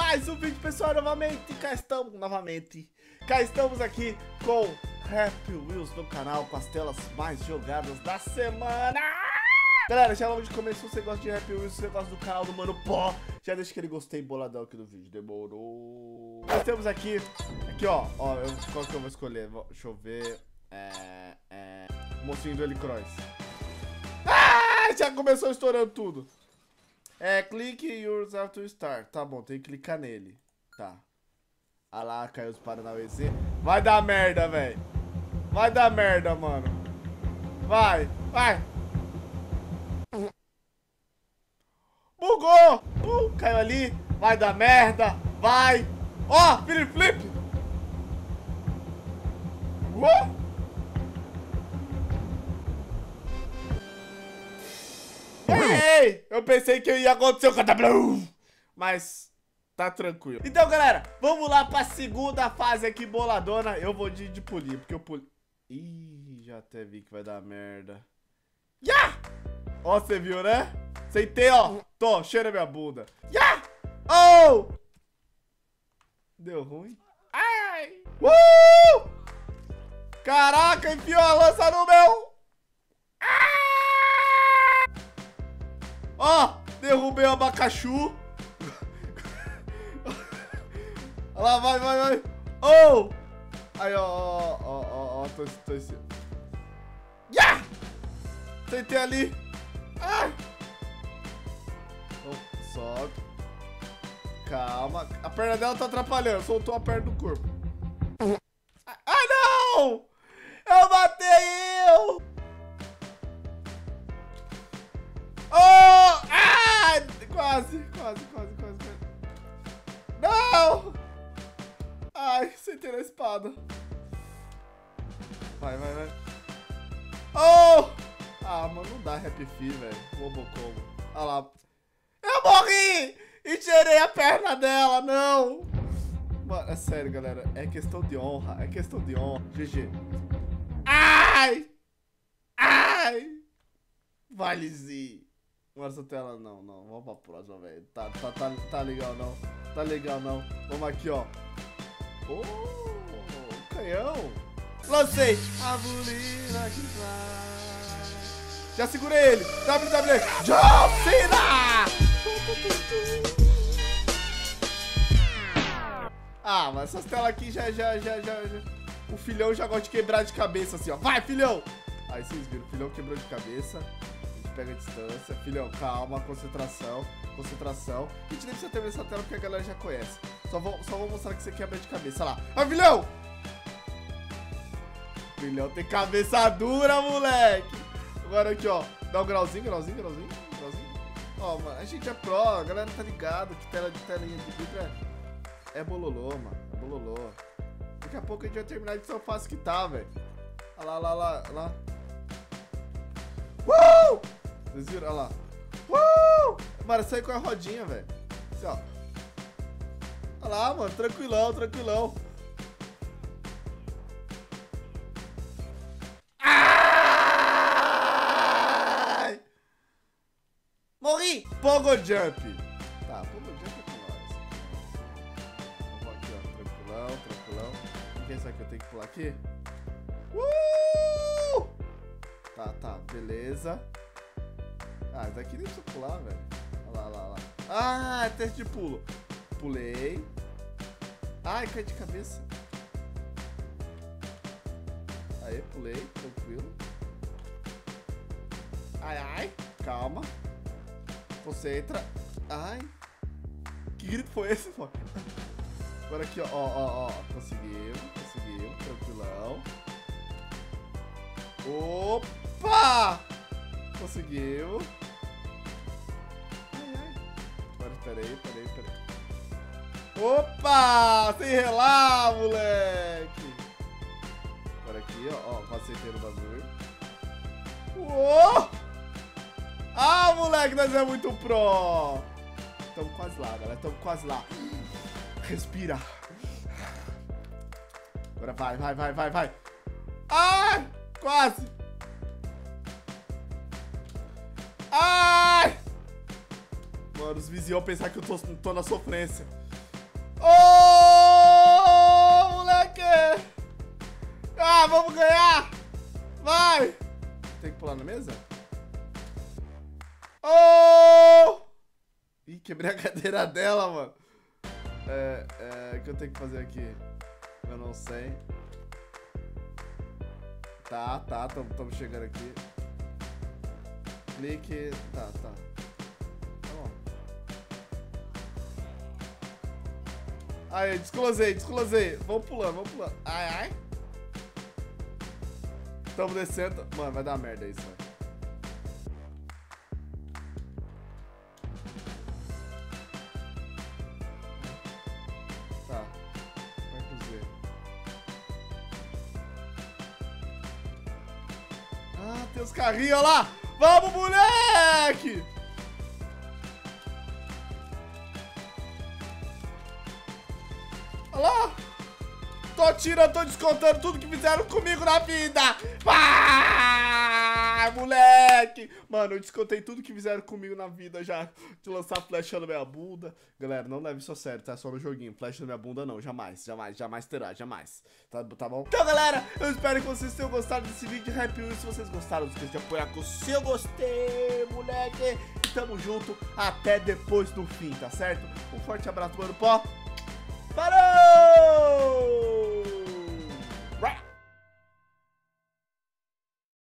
mais um vídeo, pessoal. Novamente, cá estamos aqui com Happy Wheels no canal, com as telas mais jogadas da semana. Galera, já logo de começo, se você gosta de Happy Wheels, se você gosta do canal do Mano Pó, já deixa aquele gostei boladão aqui no vídeo, demorou? Nós temos aqui ó, qual que eu vou escolher? Deixa eu ver, mocinho do L-Cross. Ah, já começou estourando tudo. Clique yours after start. Tá bom, tem que clicar nele. Tá. Ah lá, caiu os Paranauês. Vai dar merda, velho. Vai dar merda, mano. Vai. Bugou. Caiu ali. Vai dar merda. Vai. Ó, flip. Ei, eu pensei que ia acontecer o catablum, mas tá tranquilo. Então, galera, vamos lá pra segunda fase aqui, boladona. Eu vou de polir, porque eu puli. Ih, já até vi que vai dar merda. Yeah! Ó, você viu, né? Sentei, ó. Tô, cheira minha bunda. Yeah! Oh! Deu ruim. Ai! Caraca, enfiou a lança no meu... Ó, derrubei o abacaxu. Olha lá, vai. Oh! Aí, ó, tô em cima. Yeah! Sentei ali. Ah! Oh, sobe. Calma. A perna dela tá atrapalhando. Soltou a perna do corpo. Ah, não! Eu matei eu! Quase. Não! Ai, sentei na espada. Vai. Oh! Ah, mano, não dá Happy Feet, velho. Robocombo. Olha lá. Eu morri! E tirei a perna dela, não! Mano, é sério, galera. É questão de honra. GG. Ai! Valezinho. Essa tela não, vamos pra próxima, velho. Tá legal não, vamos aqui, ó. Oh, canhão. Lancei. A bolina que vai. Já segurei ele. WWE. John Cena! Ah, mas essas telas aqui já. O filhão já gosta de quebrar de cabeça assim, ó. Vai, filhão! Aí vocês viram, o filhão quebrou de cabeça. Pega a distância, filhão, calma, concentração. A gente nem precisa ter essa tela porque a galera já conhece. Só vou mostrar que você quebra de cabeça. Olha lá, ah, filhão! Filhão tem cabeça dura, moleque. Agora aqui, ó, dá um grauzinho. Ó, mano, a gente é pró, a galera tá ligado que tela de telinha de vidro é bololô, mano, é bololô. Daqui a pouco a gente vai terminar de tão fácil que tá, velho. Olha lá. Vocês viram? Olha lá. Mano, sai com a rodinha, velho. Assim, ó. Olha lá, mano. Tranquilão. Ai! Morri! Pogo Jump. Tá, Pogo Jump é com nós. Vou aqui, ó. Tranquilão. O que é isso aqui? Eu tenho que pular aqui? Tá. Beleza. Ah, isso daqui nem precisa pular, velho. Olha lá. Ah, é teste de pulo. Pulei. Ai, cai de cabeça. Aí, pulei, tranquilo. Ai, calma. Concentra. Ai. Que grito foi esse, pô? Agora aqui, ó. Conseguiu, tranquilão. Opa! Conseguiu. Agora, peraí. Opa! Sem relar, moleque! Agora aqui, ó, passei pelo bagulho. Uou! Ah, moleque, nós é muito pro! Estamos quase lá, galera, Respira. Agora vai. Ai! Quase! Ai! Mano, os vizinhos pensar que eu tô na sofrência. pular na mesa? Oh! Ih, quebrei a cadeira dela, mano. O que eu tenho que fazer aqui? Eu não sei. Tá, estamos chegando aqui. Clique. Tá. Tá bom. Aí, descolosei. Vamos pulando. Ai. Estamos descendo. Mano, vai dar merda isso, velho. Tem os carrinhos, olha lá! Vamos, moleque! Olha lá! Tô tirando, tô descontando tudo que fizeram comigo na vida! Ah, moleque! Mano, eu descontei tudo que fizeram comigo na vida já. De lançar flecha na minha bunda. Galera, não leve isso a sério, tá? Só no joguinho. Flecha na minha bunda não, jamais terá, jamais. Tá bom? Então, galera, eu espero que vocês tenham gostado desse vídeo de Happy Wheels. Se vocês gostaram, não esqueça de apoiar com o seu gostei, moleque. Tamo junto, até depois do fim, tá certo? Um forte abraço, Mano Pó. Parou!